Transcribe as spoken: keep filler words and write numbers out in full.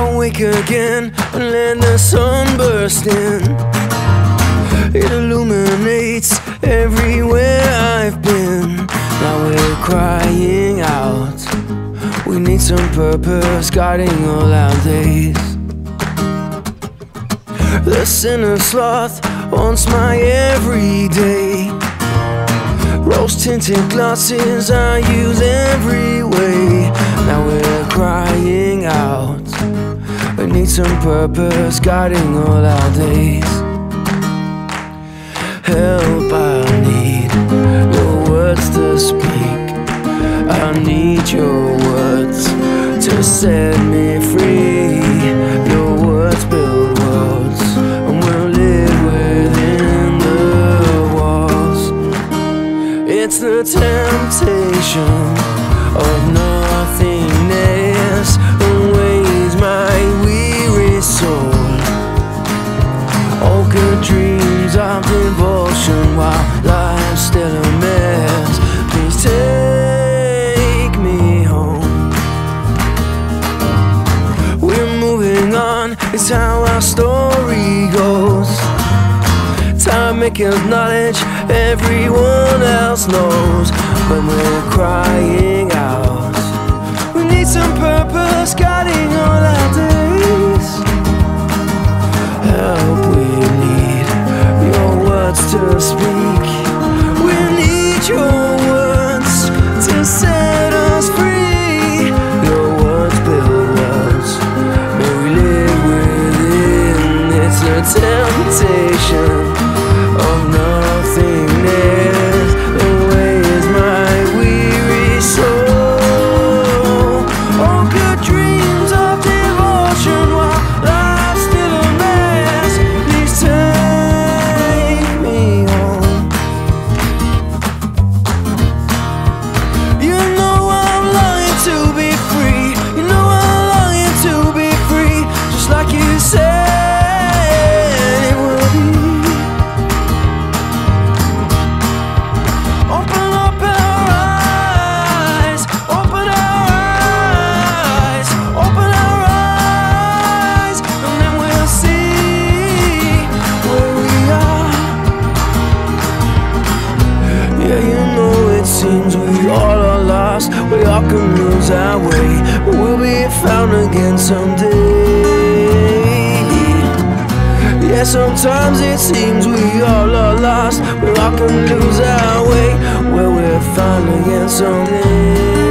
I'll wake again and let the sun burst in. It illuminates everywhere I've been. Now we're crying out, we need some purpose guiding all our days. The sin of sloth haunts my everyday. Rose-tinted glasses I use every way. Now we're crying out, we need some purpose guiding all our days. Help I need, no words to speak. I need your words to set me free. Your words build walls and we'll live within the walls. It's the temptation of nothingness that weighs my weary soul. Old dreams of devotion while life's still a mess. Please take me home. We're moving on, it's how our story goes. Time echoes knowledge everyone else knows. But we're crying out, we need some purpose guiding all our days. Help we need, your words to speak. We need your words to set us free. Your words build us, may we live within. It's a temptation of nothingness. The way is my weary soul. All good dreams of devotion while life's still a mess. Please take me home. You know I'm longing to be free. You know I'm longing to be free. Just like you said it will be. Open up our eyes. Open our eyes. Open our eyes. And then we'll see where we are. Yeah, you know it seems we all are lost. We all can lose our way, but we'll be found again someday. Yeah, sometimes it seems we all are lost. We all can lose our way, where we're found again someday.